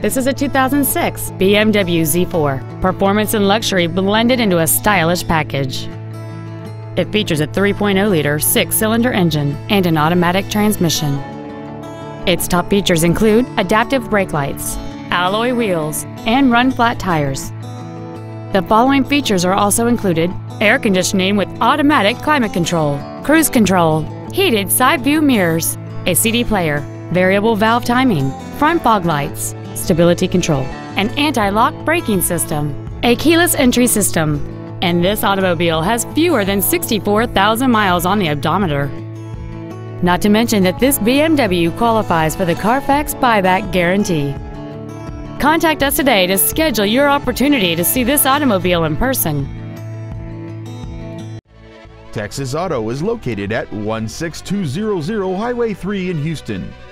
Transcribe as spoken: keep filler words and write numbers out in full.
This is a two thousand six B M W Z four. Performance and luxury blended into a stylish package. It features a three point oh liter six-cylinder engine and an automatic transmission. Its top features include adaptive brake lights, alloy wheels, and run-flat tires. The following features are also included: air conditioning with automatic climate control, cruise control, heated side view mirrors, a C D player, variable valve timing, front fog lights, stability control, an anti-lock braking system, a keyless entry system, and this automobile has fewer than sixty-four thousand miles on the odometer. Not to mention that this B M W qualifies for the Carfax buyback guarantee. Contact us today to schedule your opportunity to see this automobile in person. Texas Auto is located at one six two zero zero Highway three in Houston.